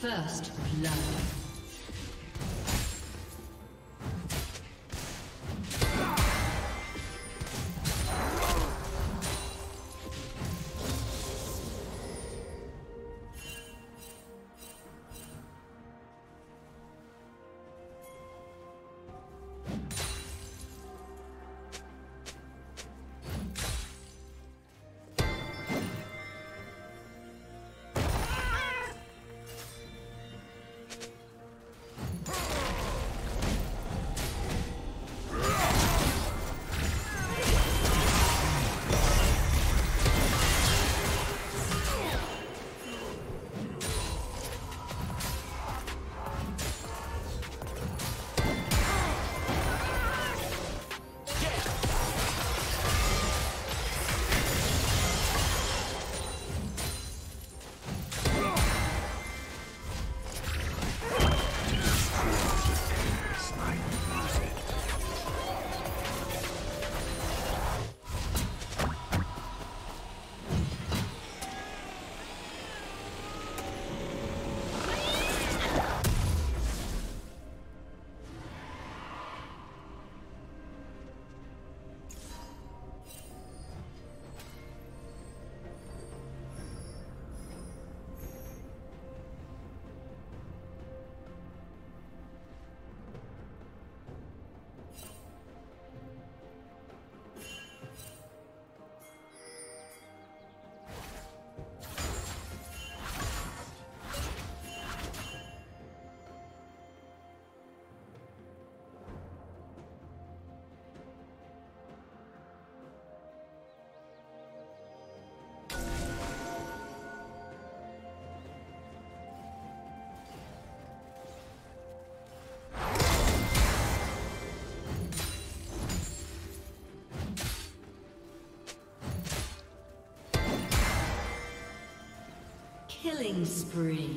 First blood. Killing spree.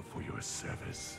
you for your service.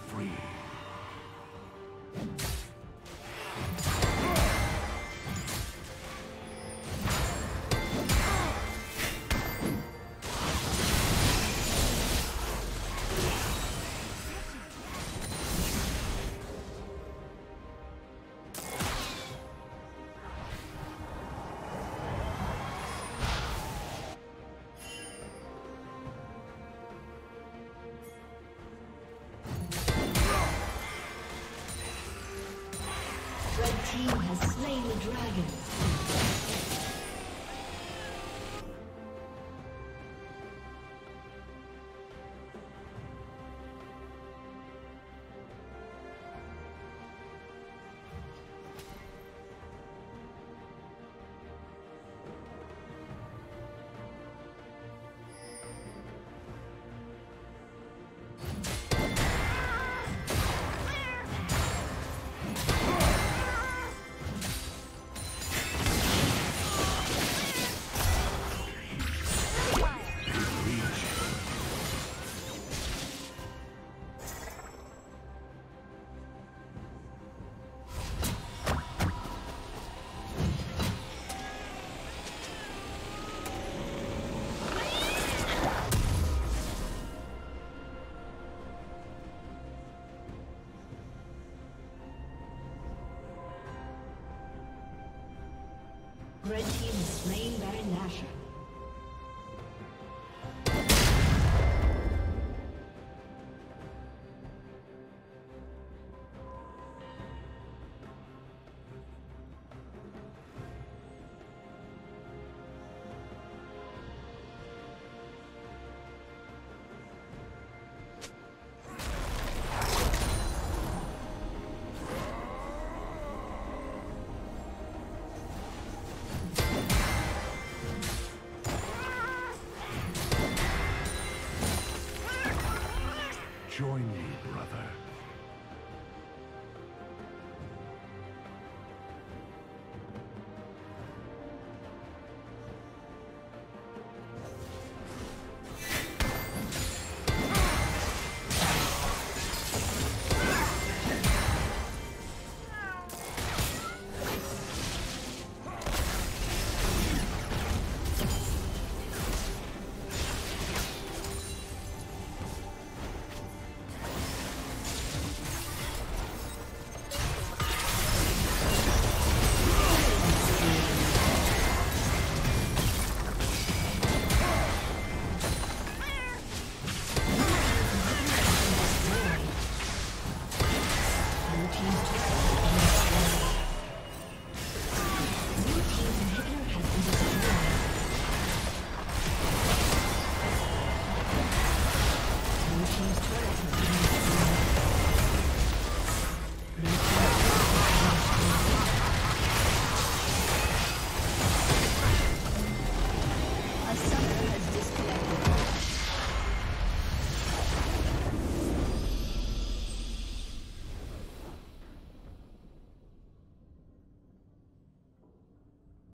free. Red team is slain Baron Nashor.